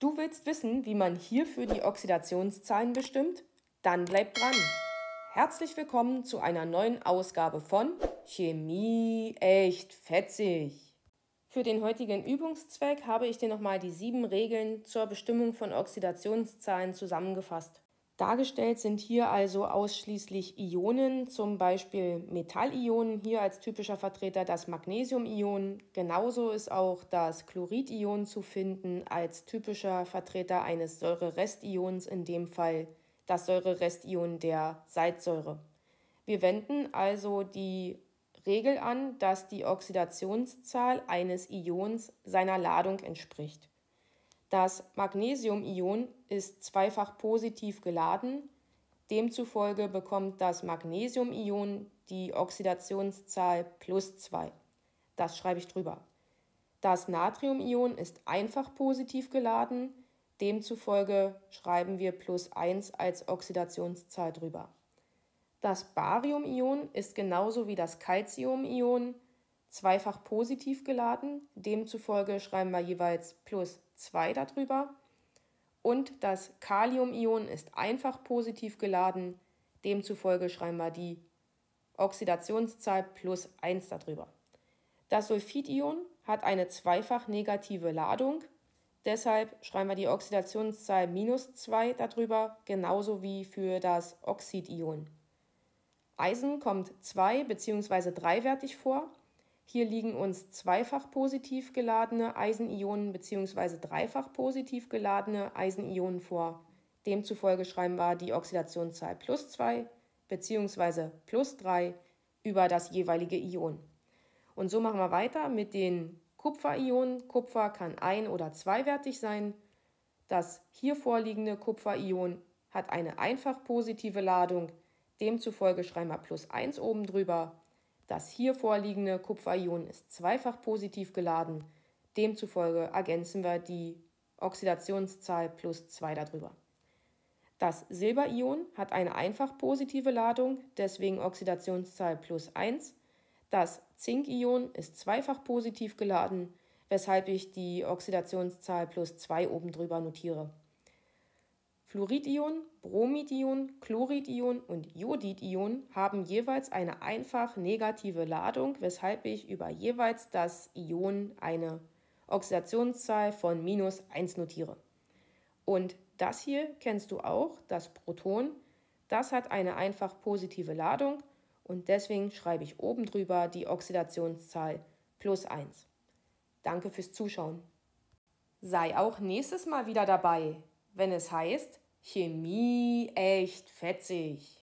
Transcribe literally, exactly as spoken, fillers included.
Du willst wissen, wie man hierfür die Oxidationszahlen bestimmt? Dann bleib dran! Herzlich willkommen zu einer neuen Ausgabe von Chemie echt fetzig. Für den heutigen Übungszweck habe ich dir nochmal die sieben Regeln zur Bestimmung von Oxidationszahlen zusammengefasst. Dargestellt sind hier also ausschließlich Ionen, zum Beispiel Metallionen, hier als typischer Vertreter das Magnesiumion. Genauso ist auch das Chloridion zu finden als typischer Vertreter eines Säurerestions, in dem Fall das Säurerestion der Salzsäure. Wir wenden also die Regel an, dass die Oxidationszahl eines Ions seiner Ladung entspricht. Das Magnesiumion ist zweifach positiv geladen, demzufolge bekommt das Magnesiumion die Oxidationszahl plus zwei. Das schreibe ich drüber. Das Natriumion ist einfach positiv geladen, demzufolge schreiben wir plus eins als Oxidationszahl drüber. Das Bariumion ist genauso wie das Calciumion zweifach positiv geladen, demzufolge schreiben wir jeweils plus zwei darüber, und das Kaliumion ist einfach positiv geladen, demzufolge schreiben wir die Oxidationszahl plus eins darüber. Das Sulfidion hat eine zweifach negative Ladung, deshalb schreiben wir die Oxidationszahl minus zwei darüber, genauso wie für das Oxidion. Eisen kommt zwei- bzw. drei-wertig vor. Hier liegen uns zweifach positiv geladene Eisenionen bzw. dreifach positiv geladene Eisenionen vor. Demzufolge schreiben wir die Oxidationszahl plus zwei bzw. plus drei über das jeweilige Ion. Und so machen wir weiter mit den Kupferionen. Kupfer kann ein- oder zweiwertig sein. Das hier vorliegende Kupferion hat eine einfach positive Ladung. Demzufolge schreiben wir plus eins oben drüber. Das hier vorliegende Kupferion ist zweifach positiv geladen, demzufolge ergänzen wir die Oxidationszahl plus zwei darüber. Das Silberion hat eine einfach positive Ladung, deswegen Oxidationszahl plus eins. Das Zinkion ist zweifach positiv geladen, weshalb ich die Oxidationszahl plus zwei oben drüber notiere. Fluoridion, Bromidion, Chloridion und Jodidion haben jeweils eine einfach negative Ladung, weshalb ich über jeweils das Ion eine Oxidationszahl von minus eins notiere. Und das hier kennst du auch, das Proton, das hat eine einfach positive Ladung und deswegen schreibe ich oben drüber die Oxidationszahl plus eins. Danke fürs Zuschauen. Sei auch nächstes Mal wieder dabei, wenn es heißt, Chemie echt fetzig.